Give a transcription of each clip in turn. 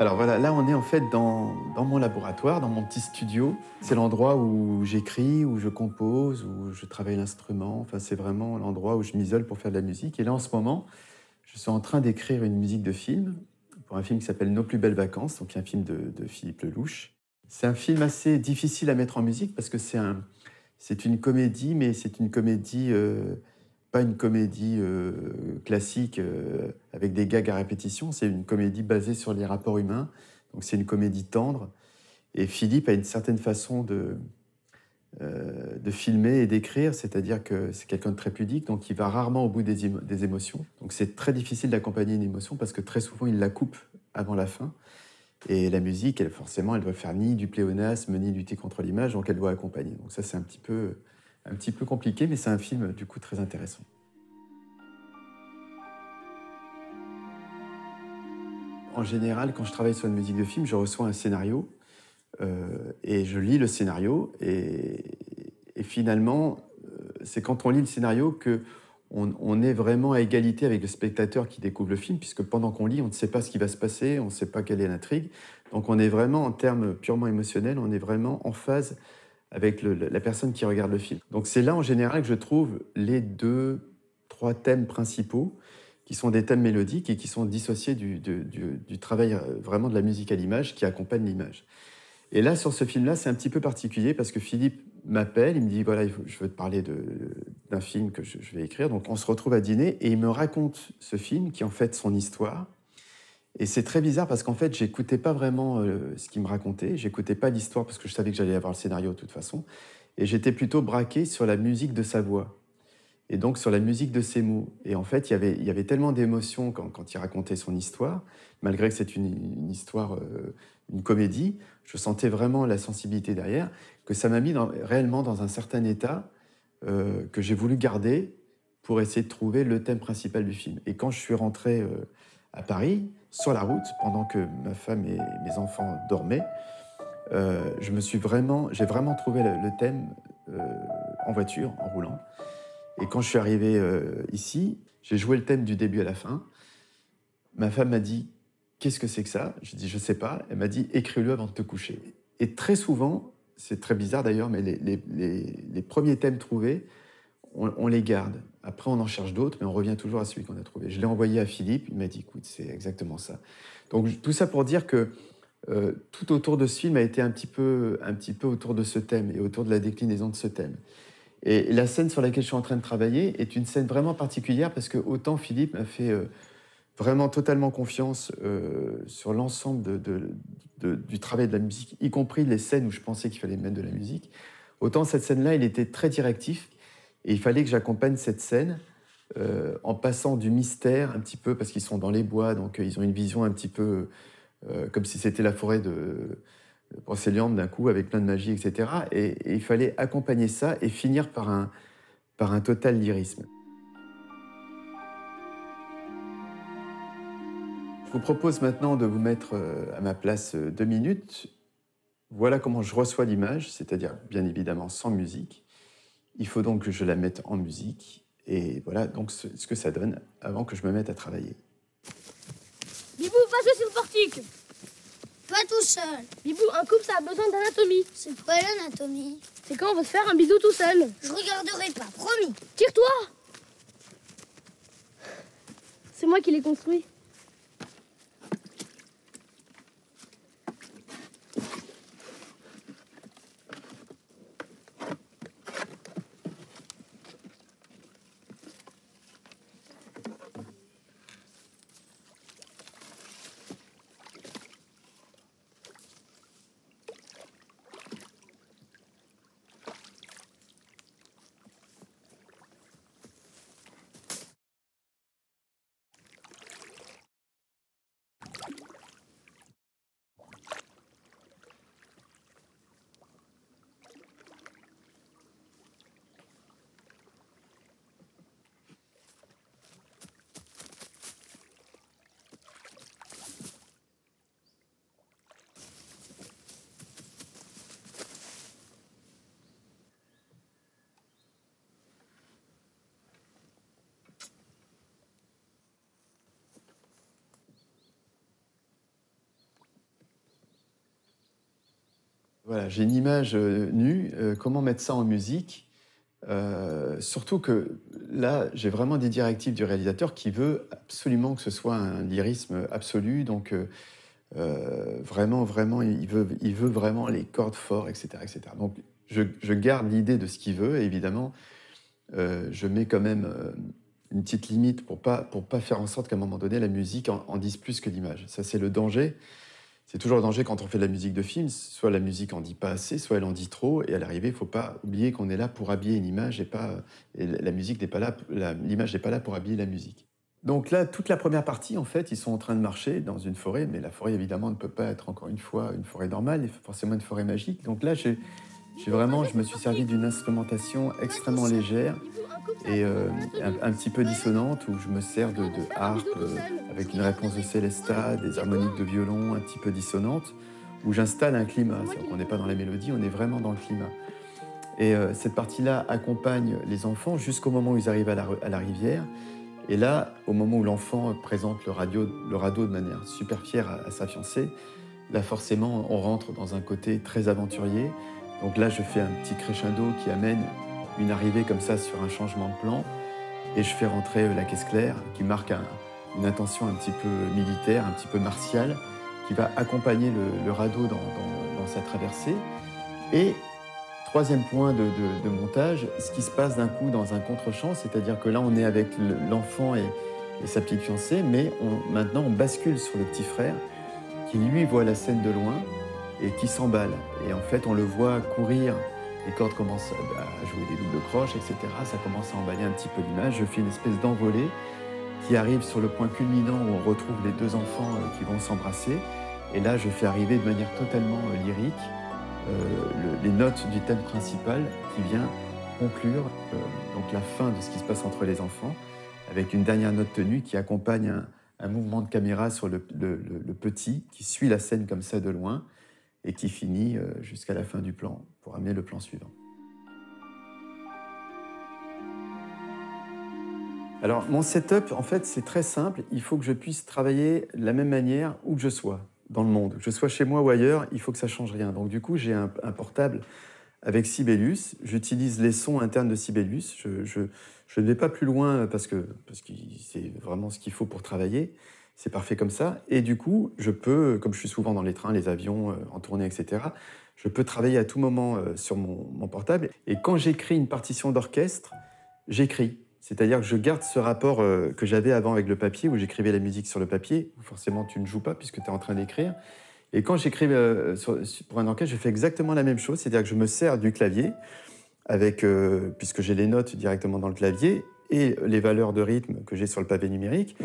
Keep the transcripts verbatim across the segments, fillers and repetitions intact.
Alors voilà, là on est en fait dans, dans mon laboratoire, dans mon petit studio. C'est l'endroit où j'écris, où je compose, où je travaille l'instrument. Enfin, c'est vraiment l'endroit où je m'isole pour faire de la musique. Et là en ce moment, je suis en train d'écrire une musique de film pour un film qui s'appelle Nos plus belles vacances, donc un film de, de Philippe Lellouche. C'est un film assez difficile à mettre en musique parce que c'est un, c'est une comédie, mais c'est une comédie... Euh, pas une comédie euh, classique euh, avec des gags à répétition, c'est une comédie basée sur les rapports humains, donc c'est une comédie tendre. Et Philippe a une certaine façon de, euh, de filmer et d'écrire, c'est-à-dire que c'est quelqu'un de très pudique, donc il va rarement au bout des, émo des émotions. Donc c'est très difficile d'accompagner une émotion parce que très souvent il la coupe avant la fin. Et la musique, elle, forcément, elle doit faire ni du pléonasme, ni lutter contre l'image, donc elle doit accompagner. Donc ça c'est un petit peu... un petit peu compliqué, mais c'est un film, du coup, très intéressant. En général, quand je travaille sur une musique de film, je reçois un scénario, euh, et je lis le scénario, et, et finalement, c'est quand on lit le scénario que on, on est vraiment à égalité avec le spectateur qui découvre le film, puisque pendant qu'on lit, on ne sait pas ce qui va se passer, on ne sait pas quelle est l'intrigue. Donc on est vraiment, en termes purement émotionnels, on est vraiment en phase avec le, la personne qui regarde le film. Donc c'est là, en général, que je trouve les deux, trois thèmes principaux, qui sont des thèmes mélodiques et qui sont dissociés du, du, du, du travail vraiment de la musique à l'image, qui accompagne l'image. Et là, sur ce film-là, c'est un petit peu particulier, parce que Philippe m'appelle, il me dit, voilà, je veux te parler d'un film que je, je vais écrire. Donc on se retrouve à dîner, et il me raconte ce film, qui est en fait son histoire. Et c'est très bizarre parce qu'en fait, j'écoutais pas vraiment euh, ce qu'il me racontait, j'écoutais pas l'histoire parce que je savais que j'allais avoir le scénario de toute façon, et j'étais plutôt braqué sur la musique de sa voix, et donc sur la musique de ses mots. Et en fait, y avait, y avait tellement d'émotions quand, quand il racontait son histoire, malgré que c'est une, une histoire, euh, une comédie, je sentais vraiment la sensibilité derrière, que ça m'a mis dans, réellement dans un certain état euh, que j'ai voulu garder pour essayer de trouver le thème principal du film. Et quand je suis rentré euh, à Paris, sur la route, pendant que ma femme et mes enfants dormaient, euh, je me suis vraiment, j'ai vraiment trouvé le, le thème euh, en voiture, en roulant. Et quand je suis arrivé euh, ici, j'ai joué le thème du début à la fin. Ma femme m'a dit « Qu'est-ce que c'est que ça ?» J'ai dit « Je sais pas ». Elle m'a dit « Écris-le avant de te coucher ». Et très souvent, c'est très bizarre d'ailleurs, mais les, les, les, les premiers thèmes trouvés, on, on les garde. Après, on en cherche d'autres, mais on revient toujours à celui qu'on a trouvé. Je l'ai envoyé à Philippe, il m'a dit, écoute, c'est exactement ça. Donc, tout ça pour dire que euh, tout autour de ce film a été un petit, peu, un petit peu autour de ce thème et autour de la déclinaison de ce thème. Et la scène sur laquelle je suis en train de travailler est une scène vraiment particulière parce que autant Philippe m'a fait euh, vraiment totalement confiance euh, sur l'ensemble de, de, de, du travail de la musique, y compris les scènes où je pensais qu'il fallait mettre de la musique, autant cette scène-là, il était très directif. Et il fallait que j'accompagne cette scène euh, en passant du mystère un petit peu, parce qu'ils sont dans les bois, donc euh, ils ont une vision un petit peu euh, comme si c'était la forêt de, de Brocéliande d'un coup, avec plein de magie, et cetera. Et, et il fallait accompagner ça et finir par un, par un total lyrisme. Je vous propose maintenant de vous mettre à ma place deux minutes. Voilà comment je reçois l'image, c'est-à-dire bien évidemment sans musique. Il faut donc que je la mette en musique, et voilà donc ce, ce que ça donne avant que je me mette à travailler. Bibou, passe sur le portique. Pas tout seul. Bibou, un couple, ça a besoin d'anatomie. C'est quoi l'anatomie? C'est quand on veut se faire un bisou tout seul. Je regarderai pas, promis. Tire-toi. C'est moi qui l'ai construit. Voilà, j'ai une image euh, nue, euh, comment mettre ça en musique? Euh, surtout que là, j'ai vraiment des directives du réalisateur qui veut absolument que ce soit un lyrisme absolu, donc euh, euh, vraiment, vraiment, il veut, il veut vraiment les cordes fortes, et cetera, et cetera. Donc, je, je garde l'idée de ce qu'il veut, et évidemment, euh, je mets quand même euh, une petite limite pour pas, pour pas faire en sorte qu'à un moment donné, la musique en, en dise plus que l'image. Ça, c'est le danger. C'est toujours le danger quand on fait de la musique de film, soit la musique en dit pas assez, soit elle en dit trop, et à l'arrivée, il ne faut pas oublier qu'on est là pour habiller une image, et, pas, et la musique n'est pas là, l'image n'est pas là pour habiller la musique. Donc là, toute la première partie, en fait, ils sont en train de marcher dans une forêt, mais la forêt, évidemment, ne peut pas être, encore une fois, une forêt normale, il faut forcément une forêt magique. Donc là, j'ai, j'ai vraiment, je me suis servi d'une instrumentation extrêmement légère, et euh, un, un petit peu dissonante, où je me sers de, de harpe euh, avec une réponse de Célesta, des harmoniques de violon un petit peu dissonantes, où j'installe un climat. C'est-à-dire qu'on n'est pas dans la mélodie, on est vraiment dans le climat. Et euh, cette partie-là accompagne les enfants jusqu'au moment où ils arrivent à la, à la rivière. Et là, au moment où l'enfant présente le, radio, le radeau de manière super fière à, à sa fiancée, là forcément, on rentre dans un côté très aventurier. Donc là, je fais un petit crescendo qui amène une arrivée comme ça sur un changement de plan, et je fais rentrer la caisse claire qui marque un, une intention un petit peu militaire, un petit peu martiale, qui va accompagner le, le radeau dans, dans, dans sa traversée. Et troisième point de, de, de montage, ce qui se passe d'un coup dans un contre-champ, c'est-à-dire que là on est avec l'enfant et, et sa petite fiancée, mais on, maintenant on bascule sur le petit frère qui lui voit la scène de loin et qui s'emballe. Et en fait on le voit courir. Les cordes commencent à jouer des doubles croches, et cetera. Ça commence à emballer un petit peu l'image. Je fais une espèce d'envolée qui arrive sur le point culminant où on retrouve les deux enfants qui vont s'embrasser. Et là, je fais arriver de manière totalement lyrique euh, le, les notes du thème principal qui vient conclure euh, donc la fin de ce qui se passe entre les enfants, avec une dernière note tenue qui accompagne un, un mouvement de caméra sur le, le, le, le petit qui suit la scène comme ça de loin, et qui finit jusqu'à la fin du plan, pour amener le plan suivant. Alors, mon setup, en fait, c'est très simple. Il faut que je puisse travailler de la même manière où que je sois dans le monde. Que je sois chez moi ou ailleurs, il faut que ça ne change rien. Donc, du coup, j'ai un, un portable avec Sibelius. J'utilise les sons internes de Sibelius. Je, je, je ne vais pas plus loin parce que, parce que c'est vraiment ce qu'il faut pour travailler. C'est parfait comme ça. Et du coup, je peux, comme je suis souvent dans les trains, les avions, euh, en tournée, et cetera, je peux travailler à tout moment euh, sur mon, mon portable. Et quand j'écris une partition d'orchestre, j'écris. C'est-à-dire que je garde ce rapport euh, que j'avais avant avec le papier, où j'écrivais la musique sur le papier. Forcément, tu ne joues pas puisque tu es en train d'écrire. Et quand j'écris euh, pour un orchestre, je fais exactement la même chose. C'est-à-dire que je me sers du clavier, avec, euh, puisque j'ai les notes directement dans le clavier, et les valeurs de rythme que j'ai sur le pavé numérique.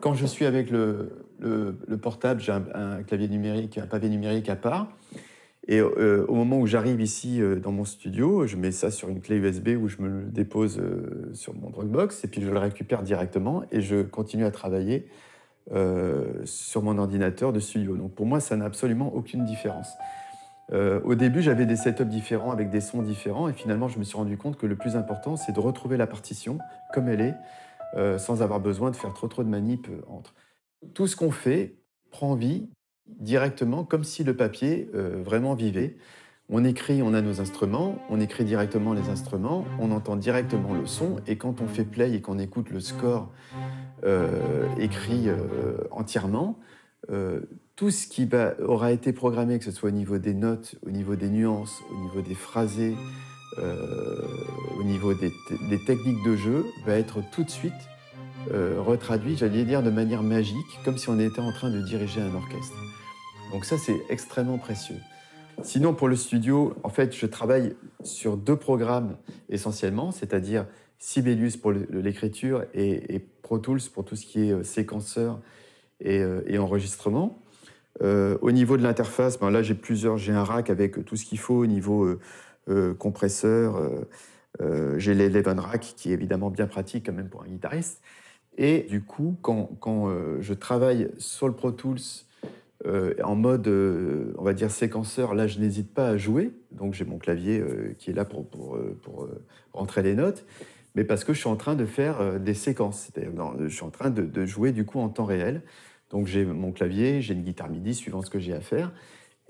Quand je suis avec le, le, le portable, j'ai un, un clavier numérique, un pavé numérique à part. Et euh, au moment où j'arrive ici euh, dans mon studio, je mets ça sur une clé U S B où je me le dépose euh, sur mon Dropbox, et puis je le récupère directement et je continue à travailler euh, sur mon ordinateur de studio. Donc pour moi, ça n'a absolument aucune différence. Euh, au début, j'avais des setups différents avec des sons différents, et finalement, je me suis rendu compte que le plus important, c'est de retrouver la partition comme elle est, euh, sans avoir besoin de faire trop trop de manip entre. Tout ce qu'on fait prend vie directement, comme si le papier euh, vraiment vivait. On écrit, on a nos instruments, on écrit directement les instruments, on entend directement le son, et quand on fait play et qu'on écoute le score euh, écrit euh, entièrement, euh, tout ce qui bah, aura été programmé, que ce soit au niveau des notes, au niveau des nuances, au niveau des phrasés, euh, au niveau des, te des techniques de jeu, va être tout de suite euh, retraduit, j'allais dire, de manière magique, comme si on était en train de diriger un orchestre. Donc ça, c'est extrêmement précieux. Sinon, pour le studio, en fait, je travaille sur deux programmes essentiellement, c'est-à-dire Sibelius pour l'écriture et, et Pro Tools pour tout ce qui est euh, séquenceur et, euh, et enregistrement. Euh, au niveau de l'interface, ben là j'ai plusieurs, j'ai un rack avec tout ce qu'il faut au niveau euh, euh, compresseur, euh, euh, j'ai l'Eleven Rack qui est évidemment bien pratique quand même pour un guitariste. Et du coup, quand, quand euh, je travaille sur le Pro Tools euh, en mode, euh, on va dire séquenceur, là je n'hésite pas à jouer, donc j'ai mon clavier euh, qui est là pour, pour, pour, pour euh, rentrer les notes, mais parce que je suis en train de faire euh, des séquences, c'est-à-dire je suis en train de, de jouer du coup en temps réel. Donc j'ai mon clavier, j'ai une guitare midi suivant ce que j'ai à faire,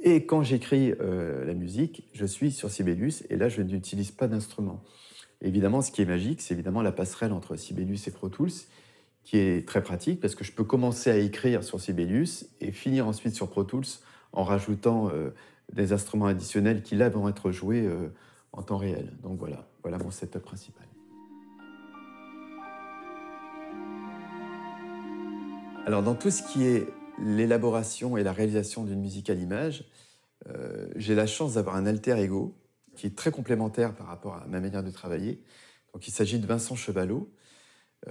Et quand j'écris euh, la musique, je suis sur Sibelius et là, je n'utilise pas d'instrument. Évidemment, ce qui est magique, c'est évidemment la passerelle entre Sibelius et Pro Tools, qui est très pratique parce que je peux commencer à écrire sur Sibelius et finir ensuite sur Pro Tools en rajoutant euh, des instruments additionnels qui, là, vont être joués euh, en temps réel. Donc voilà, voilà mon setup principal. Alors, dans tout ce qui est l'élaboration et la réalisation d'une musique à l'image, euh, j'ai la chance d'avoir un alter ego qui est très complémentaire par rapport à ma manière de travailler. Donc, il s'agit de Vincent Chevalot,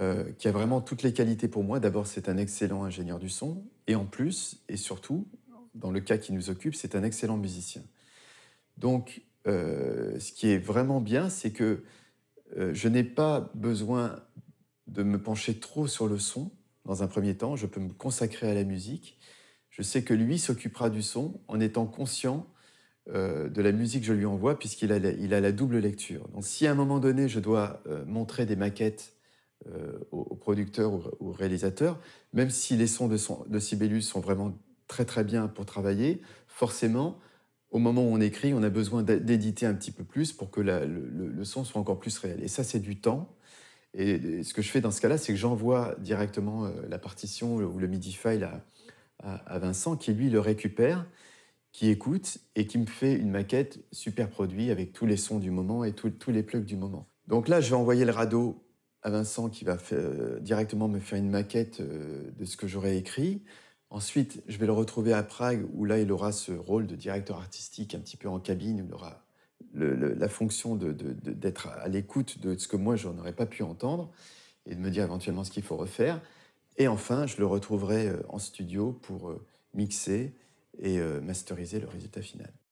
euh, qui a vraiment toutes les qualités pour moi. D'abord, c'est un excellent ingénieur du son, et en plus, et surtout, dans le cas qui nous occupe, c'est un excellent musicien. Donc, euh, ce qui est vraiment bien, c'est que euh, je n'ai pas besoin de me pencher trop sur le son. Dans un premier temps, je peux me consacrer à la musique. Je sais que lui s'occupera du son en étant conscient euh, de la musique que je lui envoie, puisqu'il a, il a la double lecture. Donc, si à un moment donné, je dois euh, montrer des maquettes euh, aux producteurs ou aux réalisateurs, même si les sons de, son, de Sibelius sont vraiment très très bien pour travailler, forcément, au moment où on écrit, on a besoin d'éditer un petit peu plus pour que la, le, le son soit encore plus réel. Et ça, c'est du temps. Et ce que je fais dans ce cas-là, c'est que j'envoie directement la partition ou le MIDI file à, à, à Vincent, qui lui le récupère, qui écoute et qui me fait une maquette super produite avec tous les sons du moment et tout, tous les plugs du moment. Donc là, je vais envoyer le radeau à Vincent qui va faire, euh, directement me faire une maquette euh, de ce que j'aurais écrit. Ensuite, je vais le retrouver à Prague où là, il aura ce rôle de directeur artistique un petit peu en cabine, où il aura... Le, le, la fonction de, de, de, d'être à l'écoute de ce que moi, je n'aurais pas pu entendre et de me dire éventuellement ce qu'il faut refaire. Et enfin, je le retrouverai en studio pour mixer et masteriser le résultat final.